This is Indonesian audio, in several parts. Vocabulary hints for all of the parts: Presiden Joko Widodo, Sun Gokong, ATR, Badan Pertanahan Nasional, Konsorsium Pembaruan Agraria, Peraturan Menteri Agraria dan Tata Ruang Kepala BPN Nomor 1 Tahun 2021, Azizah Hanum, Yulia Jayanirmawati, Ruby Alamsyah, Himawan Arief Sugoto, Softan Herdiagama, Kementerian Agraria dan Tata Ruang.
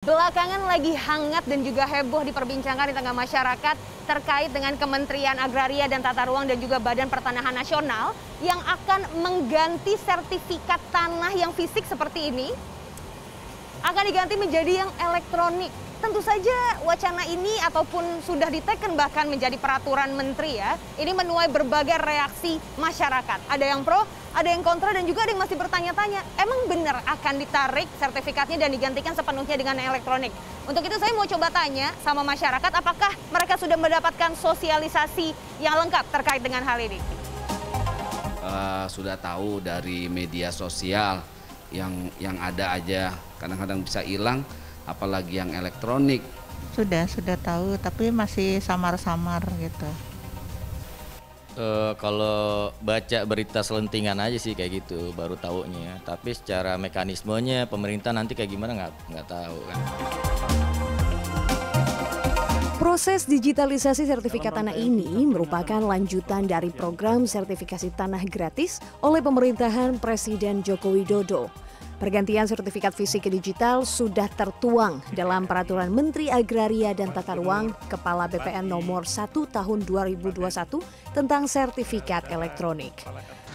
Belakangan lagi hangat dan juga heboh diperbincangkan di tengah masyarakat terkait dengan Kementerian Agraria dan Tata Ruang dan juga Badan Pertanahan Nasional yang akan mengganti sertifikat tanah yang fisik seperti ini akan diganti menjadi yang elektronik. Tentu saja wacana ini ataupun sudah diteken bahkan menjadi peraturan menteri ya, ini menuai berbagai reaksi masyarakat. Ada yang pro, ada yang kontra dan juga ada yang masih bertanya-tanya, emang benar akan ditarik sertifikatnya dan digantikan sepenuhnya dengan elektronik? Untuk itu saya mau coba tanya sama masyarakat apakah mereka sudah mendapatkan sosialisasi yang lengkap terkait dengan hal ini. Sudah tahu dari media sosial yang ada aja, kadang-kadang bisa hilang. Apalagi yang elektronik. Sudah tahu, tapi masih samar-samar gitu. Kalau baca berita selentingan aja sih kayak gitu, baru taunya. Tapi secara mekanismenya pemerintah nanti kayak gimana nggak tahu kan. Proses digitalisasi sertifikat tanah ini merupakan lanjutan dari program sertifikasi tanah gratis oleh pemerintahan Presiden Joko Widodo. Pergantian sertifikat fisik ke digital sudah tertuang dalam Peraturan Menteri Agraria dan Tata Ruang Kepala BPN Nomor 1 Tahun 2021 tentang sertifikat elektronik.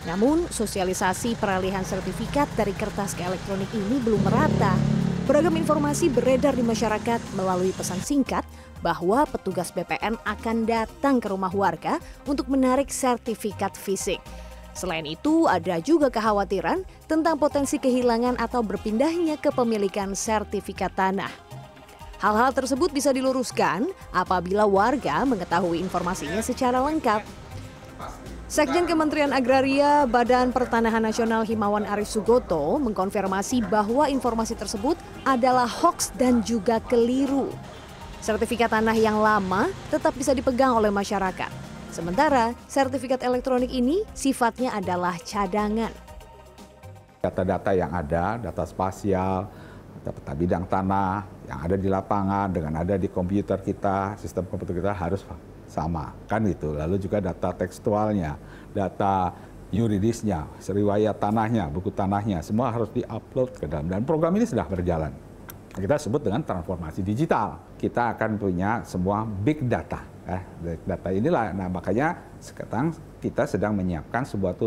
Namun, sosialisasi peralihan sertifikat dari kertas ke elektronik ini belum merata. Beragam informasi beredar di masyarakat melalui pesan singkat bahwa petugas BPN akan datang ke rumah warga untuk menarik sertifikat fisik. Selain itu, ada juga kekhawatiran tentang potensi kehilangan atau berpindahnya kepemilikan sertifikat tanah. Hal-hal tersebut bisa diluruskan apabila warga mengetahui informasinya secara lengkap. Sekjen Kementerian Agraria Badan Pertanahan Nasional Himawan Arief Sugoto mengkonfirmasi bahwa informasi tersebut adalah hoaks dan juga keliru. Sertifikat tanah yang lama tetap bisa dipegang oleh masyarakat. Sementara sertifikat elektronik ini sifatnya adalah cadangan. Data-data yang ada, data spasial, data peta bidang tanah, yang ada di lapangan, dengan ada di komputer kita, sistem komputer kita harus sama, kan gitu. Lalu juga data tekstualnya, data yuridisnya, riwayat tanahnya, buku tanahnya, semua harus diupload ke dalam. Dan program ini sudah berjalan. Kita sebut dengan transformasi digital. Kita akan punya semua big data. Data inilah, nah makanya sekarang kita sedang menyiapkan sebuah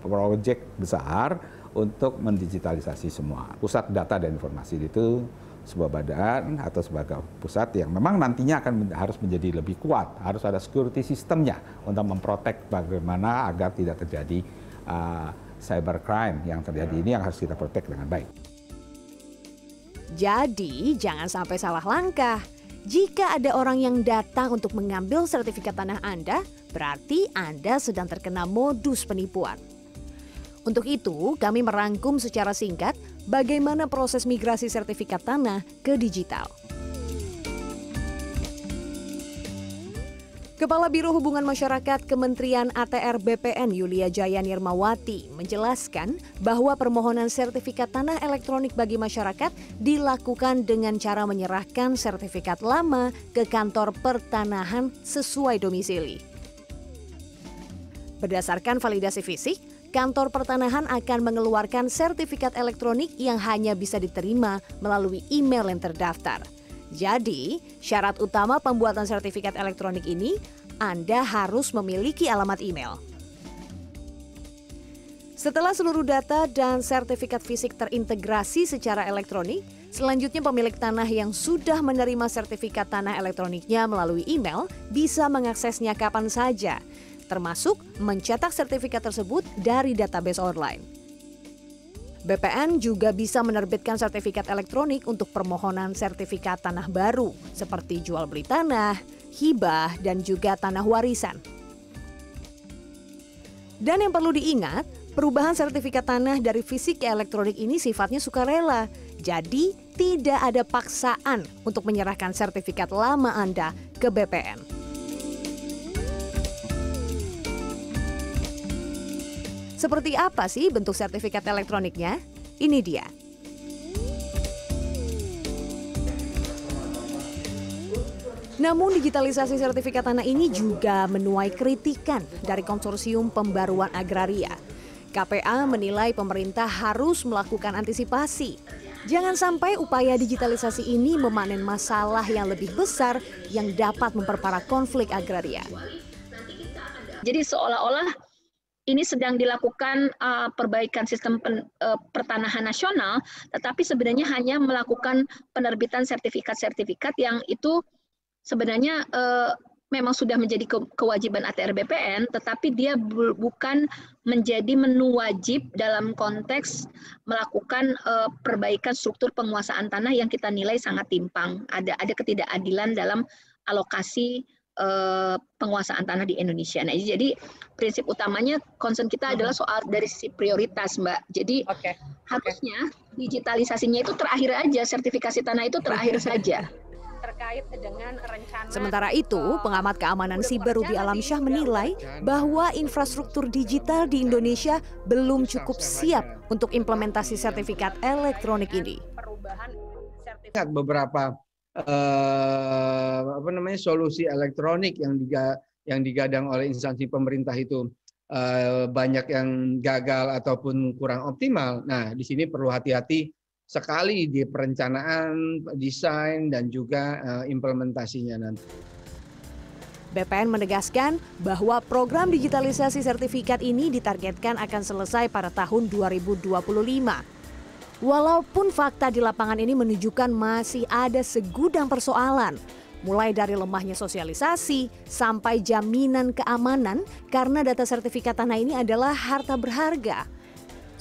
proyek besar untuk mendigitalisasi semua. Pusat data dan informasi itu sebuah badan atau sebagai pusat yang memang nantinya akan harus menjadi lebih kuat. Harus ada security sistemnya untuk memprotek bagaimana agar tidak terjadi cybercrime yang terjadi ini yang harus kita protek dengan baik. Jadi, jangan sampai salah langkah. Jika ada orang yang datang untuk mengambil sertifikat tanah Anda, berarti Anda sedang terkena modus penipuan. Untuk itu, kami merangkum secara singkat bagaimana proses migrasi sertifikat tanah ke digital. Kepala Biro Hubungan Masyarakat Kementerian ATR BPN Yulia Jayanirmawati menjelaskan bahwa permohonan sertifikat tanah elektronik bagi masyarakat dilakukan dengan cara menyerahkan sertifikat lama ke kantor pertanahan sesuai domisili. Berdasarkan validasi fisik, kantor pertanahan akan mengeluarkan sertifikat elektronik yang hanya bisa diterima melalui email yang terdaftar. Jadi, syarat utama pembuatan sertifikat elektronik ini, Anda harus memiliki alamat email. Setelah seluruh data dan sertifikat fisik terintegrasi secara elektronik, selanjutnya pemilik tanah yang sudah menerima sertifikat tanah elektroniknya melalui email bisa mengaksesnya kapan saja, termasuk mencetak sertifikat tersebut dari database online. BPN juga bisa menerbitkan sertifikat elektronik untuk permohonan sertifikat tanah baru, seperti jual beli tanah, hibah, dan juga tanah warisan. Dan yang perlu diingat, perubahan sertifikat tanah dari fisik ke elektronik ini sifatnya sukarela. Jadi, tidak ada paksaan untuk menyerahkan sertifikat lama Anda ke BPN. Seperti apa sih bentuk sertifikat elektroniknya? Ini dia. Namun digitalisasi sertifikat tanah ini juga menuai kritikan dari Konsorsium Pembaruan Agraria. KPA menilai pemerintah harus melakukan antisipasi. Jangan sampai upaya digitalisasi ini memanen masalah yang lebih besar yang dapat memperparah konflik agraria. Jadi seolah-olah ini sedang dilakukan perbaikan sistem pertanahan nasional, tetapi sebenarnya hanya melakukan penerbitan sertifikat-sertifikat yang itu sebenarnya memang sudah menjadi kewajiban ATR BPN, tetapi dia bukan menjadi menu wajib dalam konteks melakukan perbaikan struktur penguasaan tanah yang kita nilai sangat timpang. Ada ketidakadilan dalam alokasi penguasaan tanah di Indonesia. Nah, jadi prinsip utamanya concern kita adalah soal dari sisi prioritas, Mbak. Jadi harusnya digitalisasinya itu terakhir aja, sertifikasi tanah itu terakhir saja. Terkait dengan rencana. Sementara itu, pengamat keamanan siber Ruby Alamsyah menilai bahwa infrastruktur digital di Indonesia belum cukup siap untuk implementasi sertifikat elektronik ini. Beberapa solusi elektronik yang digadang oleh instansi pemerintah itu banyak yang gagal ataupun kurang optimal. Nah, di sini perlu hati-hati sekali di perencanaan, desain, dan juga implementasinya nanti. BPN menegaskan bahwa program digitalisasi sertifikat ini ditargetkan akan selesai pada tahun 2025. Walaupun fakta di lapangan ini menunjukkan masih ada segudang persoalan, mulai dari lemahnya sosialisasi sampai jaminan keamanan karena data sertifikat tanah ini adalah harta berharga.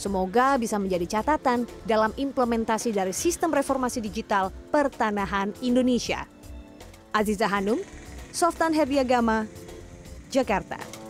Semoga bisa menjadi catatan dalam implementasi dari sistem reformasi digital pertanahan Indonesia. Azizah Hanum, Softan Herdiagama, Jakarta.